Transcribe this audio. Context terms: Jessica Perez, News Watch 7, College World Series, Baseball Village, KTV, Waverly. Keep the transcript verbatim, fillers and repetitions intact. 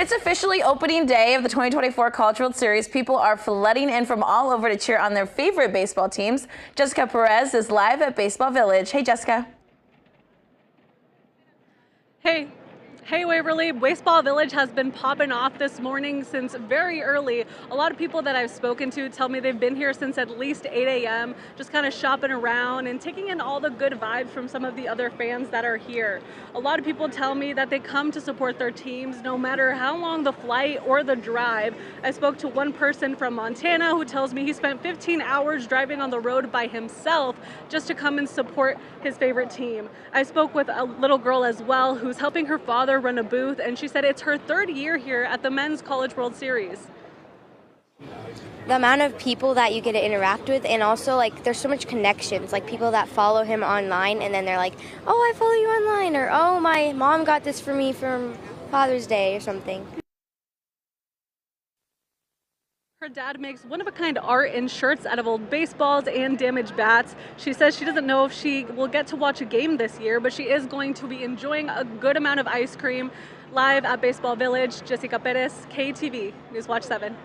It's officially opening day of the twenty twenty-four College World Series. People are flooding in from all over to cheer on their favorite baseball teams. Jessica Perez is live at Baseball Village. Hey, Jessica. Hey. Hey Waverly, Baseball Village has been popping off this morning since very early. A lot of people that I've spoken to tell me they've been here since at least eight A M, just kind of shopping around and taking in all the good vibes from some of the other fans that are here. A lot of people tell me that they come to support their teams no matter how long the flight or the drive. I spoke to one person from Montana who tells me he spent fifteen hours driving on the road by himself just to come and support his favorite team. I spoke with a little girl as well who's helping her father run a booth, and she said it's her third year here at the Men's College World Series. The amount of people that you get to interact with, and also like there's so much connections, like people that follow him online and then they're like, oh, I follow you online, or oh, my mom got this for me from Father's Day or something. Her dad makes one-of-a-kind art and shirts out of old baseballs and damaged bats. She says she doesn't know if she will get to watch a game this year, but she is going to be enjoying a good amount of ice cream. Live at Baseball Village, Jessica Perez, K T V, News Watch seven.